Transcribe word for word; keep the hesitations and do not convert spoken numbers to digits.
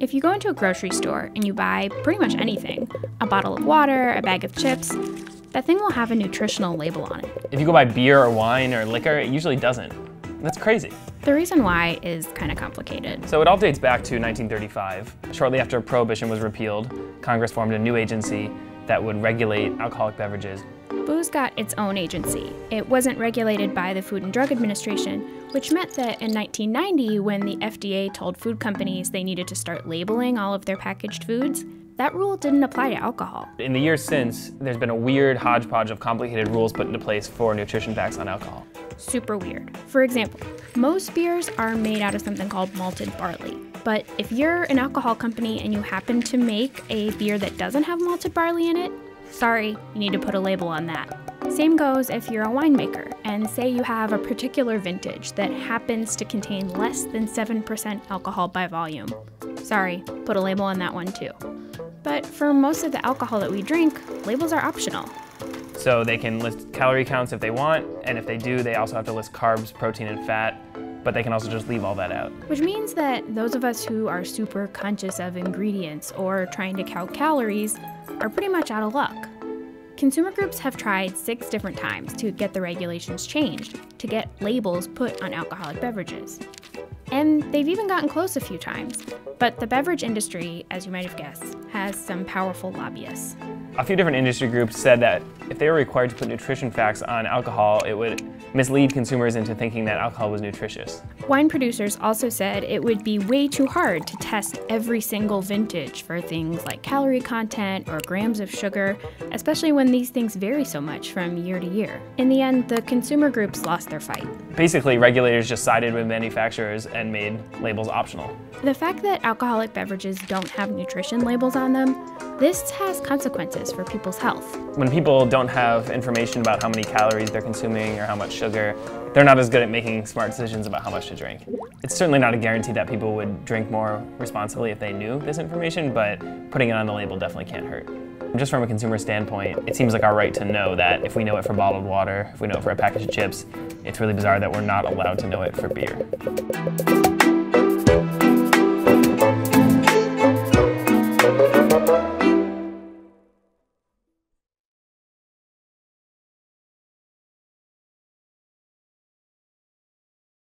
If you go into a grocery store and you buy pretty much anything, a bottle of water, a bag of chips, that thing will have a nutritional label on it. If you go buy beer or wine or liquor, it usually doesn't. That's crazy. The reason why is kind of complicated. So it all dates back to nineteen thirty-five. Shortly after Prohibition was repealed, Congress formed a new agency that would regulate alcoholic beverages. Booze got its own agency. It wasn't regulated by the Food and Drug Administration, which meant that in nineteen ninety, when the F D A told food companies they needed to start labeling all of their packaged foods, that rule didn't apply to alcohol. In the years since, there's been a weird hodgepodge of complicated rules put into place for nutrition facts on alcohol. Super weird. For example, most beers are made out of something called malted barley. But if you're an alcohol company and you happen to make a beer that doesn't have malted barley in it, sorry, you need to put a label on that. Same goes if you're a winemaker and say you have a particular vintage that happens to contain less than seven percent alcohol by volume. Sorry, put a label on that one too. But for most of the alcohol that we drink, labels are optional. So they can list calorie counts if they want, and if they do, they also have to list carbs, protein, and fat, but they can also just leave all that out. Which means that those of us who are super conscious of ingredients or trying to count calories are pretty much out of luck. Consumer groups have tried six different times to get the regulations changed, to get labels put on alcoholic beverages. And they've even gotten close a few times. But the beverage industry, as you might have guessed, has some powerful lobbyists. A few different industry groups said that if they were required to put nutrition facts on alcohol, it would mislead consumers into thinking that alcohol was nutritious. Wine producers also said it would be way too hard to test every single vintage for things like calorie content or grams of sugar, especially when these things vary so much from year to year. In the end, the consumer groups lost their fight. Basically, regulators just sided with manufacturers and made labels optional. The fact that alcoholic beverages don't have nutrition labels on them, this has consequences for people's health. When people don't have information about how many calories they're consuming or how much sugar, they're not as good at making smart decisions about how much to drink. It's certainly not a guarantee that people would drink more responsibly if they knew this information, but putting it on the label definitely can't hurt. Just from a consumer standpoint, it seems like our right to know that if we know it for bottled water, if we know it for a package of chips, it's really bizarre that we're not allowed to know it for beer.